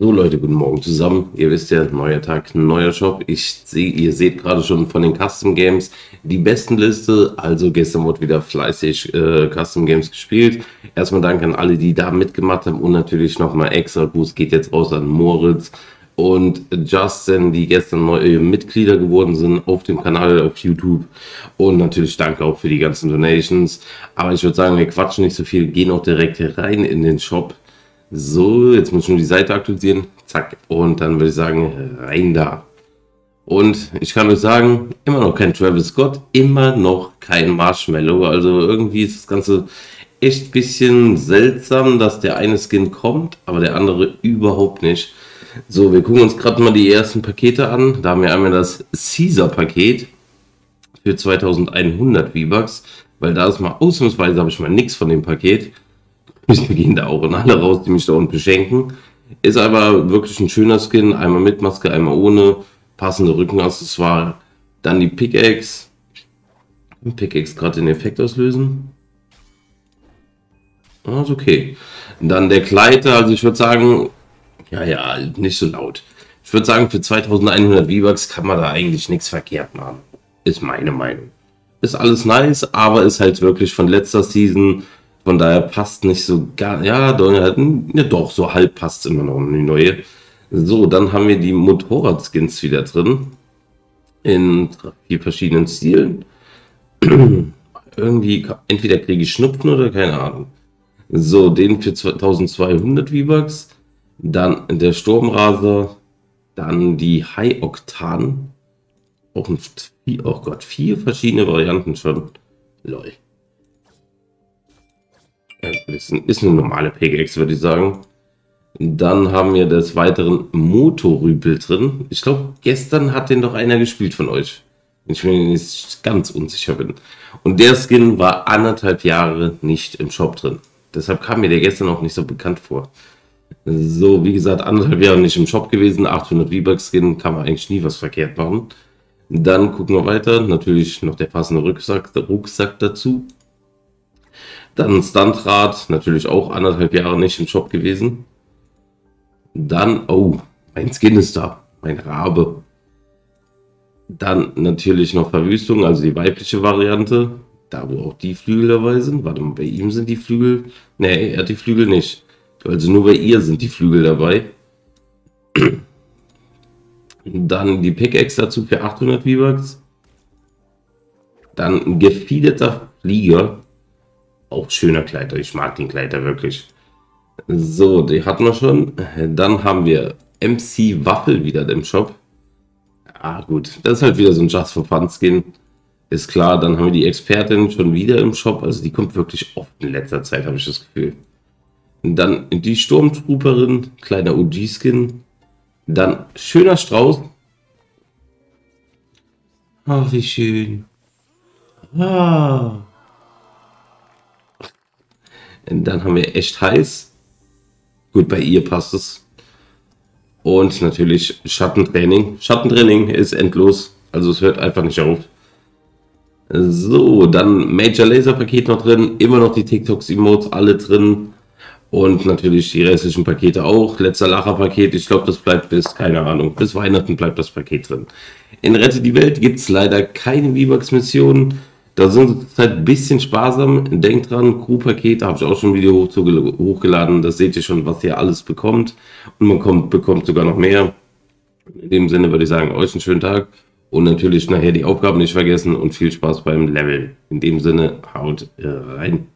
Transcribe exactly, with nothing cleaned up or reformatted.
So Leute, guten Morgen zusammen. Ihr wisst ja, neuer Tag, neuer Shop. Ich sehe, ihr seht gerade schon von den Custom Games die besten Liste. Also gestern wurde wieder fleißig äh, Custom Games gespielt. Erstmal danke an alle, die da mitgemacht haben und natürlich nochmal extra Gruß geht jetzt raus an Moritz und Justin, die gestern neue Mitglieder geworden sind auf dem Kanal, auf YouTube. Und natürlich danke auch für die ganzen Donations. Aber ich würde sagen, wir quatschen nicht so viel, gehen auch direkt rein in den Shop. So, jetzt muss ich nur die Seite aktualisieren. Zack. Und dann würde ich sagen, rein da. Und ich kann euch sagen, immer noch kein Travis Scott, immer noch kein Marshmello. Also irgendwie ist das Ganze echt ein bisschen seltsam, dass der eine Skin kommt, aber der andere überhaupt nicht. So, wir gucken uns gerade mal die ersten Pakete an. Da haben wir einmal das Caesar-Paket für zweitausendeinhundert V-Bucks, weil da ist mal ausnahmsweise, habe ich mal nichts von dem Paket. Wir gehen da auch in alle raus, die mich da unten beschenken. Ist aber wirklich ein schöner Skin. Einmal mit Maske, einmal ohne. Passende Rückenaccessoire. Dann die Pickaxe. Pickaxe gerade den Effekt auslösen. Ah, ist okay. Dann der Kleider. Also ich würde sagen, ja, ja, nicht so laut. Ich würde sagen, für zweitausendeinhundert V-Bucks kann man da eigentlich nichts verkehrt machen. Ist meine Meinung. Ist alles nice, aber ist halt wirklich von letzter Season. Von daher passt nicht so gar, ja, ja doch, so halb passt immer noch in die neue. So, dann haben wir die Motorrad-Skins wieder drin. In vier verschiedenen Stilen. Irgendwie, entweder kriege ich Schnupfen oder keine Ahnung. So, den für zweitausendzweihundert V-Bucks. Dann der Sturmraser. Dann die High-Oktan. Auch ein, oh Gott, vier verschiedene Varianten schon. Lol. Ist eine normale Pickaxe, würde ich sagen. Dann haben wir des Weiteren Motorrübel drin. Ich glaube, gestern hat den doch einer gespielt von euch. Ich bin nicht ganz unsicher bin. Und der Skin war anderthalb Jahre nicht im Shop drin. Deshalb kam mir der gestern auch nicht so bekannt vor. So, wie gesagt, anderthalb Jahre nicht im Shop gewesen. achthundert V-Bucks Skin, kann man eigentlich nie was verkehrt machen. Dann gucken wir weiter. Natürlich noch der passende Rucksack, der Rucksack dazu. Dann Standrad, natürlich auch anderthalb Jahre nicht im Shop gewesen. Dann, oh, mein Skin ist da, mein Rabe. Dann natürlich noch Verwüstung, also die weibliche Variante. Da, wo auch die Flügel dabei sind. Warte mal, bei ihm sind die Flügel. Ne, er hat die Flügel nicht. Also nur bei ihr sind die Flügel dabei. Dann die Pickaxe dazu für achthundert V-Bucks. Dann ein gefiederter Flieger. Auch schöner Kleider, ich mag den Kleider wirklich. So, die hatten wir schon. Dann haben wir M C Waffle wieder im Shop. Ah gut, das ist halt wieder so ein Just for Fun Skin. Ist klar, dann haben wir die Expertin schon wieder im Shop. Also die kommt wirklich oft in letzter Zeit, habe ich das Gefühl. Dann die Sturmtrooperin, kleiner O G-Skin. Dann schöner Strauß. Ach, wie schön. Ah. Dann haben wir echt heiß. Gut, bei ihr passt es. Und natürlich Schattentraining. Schattentraining ist endlos. Also es hört einfach nicht auf. So, dann Major Laser Paket noch drin. Immer noch die TikToks Emotes alle drin. Und natürlich die restlichen Pakete auch. Letzter Lacher Paket. Ich glaube, das bleibt bis, keine Ahnung, bis Weihnachten bleibt das Paket drin. In Rette die Welt gibt es leider keine V-Bucks Missionen. Da sind wir zurzeit ein bisschen sparsam. Denkt dran, Crew-Paket, da habe ich auch schon ein Video hochgeladen. Das seht ihr schon, was ihr alles bekommt. Und man kommt, bekommt sogar noch mehr. In dem Sinne würde ich sagen, euch einen schönen Tag. Und natürlich nachher die Aufgaben nicht vergessen und viel Spaß beim Level. In dem Sinne, haut rein.